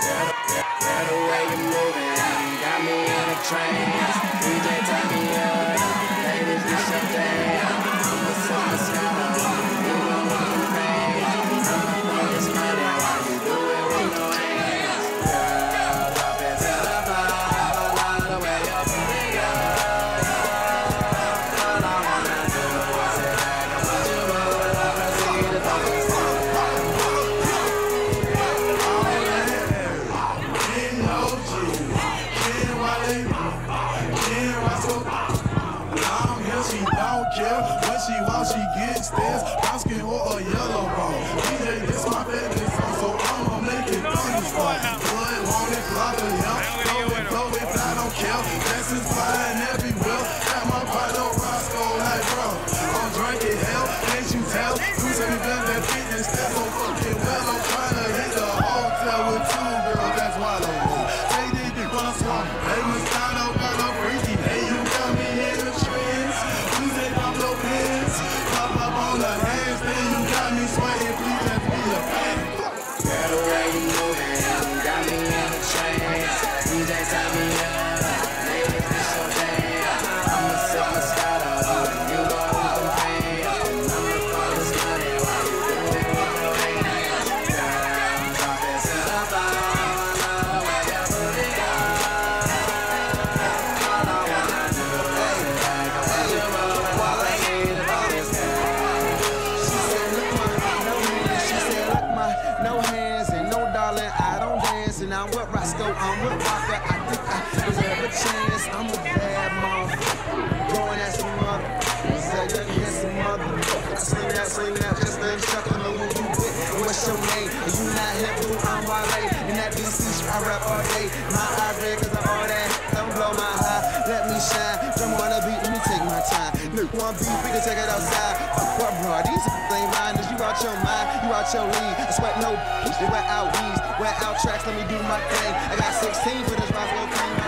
Girl, the way you're moving got me in a trance. DJ, turn me up, ladies, do your dance. I'm a superstar, you know I'm a fan. I'm a bonus money, why you do it with your hands? Girl, up into the vibe, I love the way your booty goes. All I wanna do is sit back and watch you move. Love to see the boys. What she wants, she gets this. Baskin or a yellow bone. DJ, this my favorite song, so I'ma make it thunderstorm. Blood want it, blood of hell. Blow it, I don't care. This is flying everywhere. Got my bottle, Roscoe, like bro. I'm drinking hell, can't you tell? 275 that beat and step so fucking well. I'm trying to hit the hotel with two girls that's wallowing. They did it when I swallowed. They was tired of got no freaky. Hey, you got me in the trance. Pop up on the hands, then you got me sweating, please let me a fan. Girl, the way you moving, got me in a trance. DJ, turn me up, ladies, do your dance. I'm a superstar, you know I'm a fan. I'm a bonus money, why you do it with your hands? Girl, drop it to the floor, I love where your booty goes. All I wanna do is sit back and watch you move. I'm with Roscoe, I'm with Rocker. I think I deserve a chance. I'm a bad motherfucker, going at some mother. Say you can get some mother. I sling that, just let it chuckle. I know who you with, what's your name? And you not here, boo, I'm Wale. In that DC, I rap all day. My eyes red cause of all that. Don't blow my high, let me shine. Don't wanna beat, let me take my time. Look, one beat, we can take it outside. Fuck what, bro, these ain't mine. You out your mind, you out your league. I sweat no, wear out weeds. Wear out tracks, let me do my thing. I got 16 for this Roscoe thing.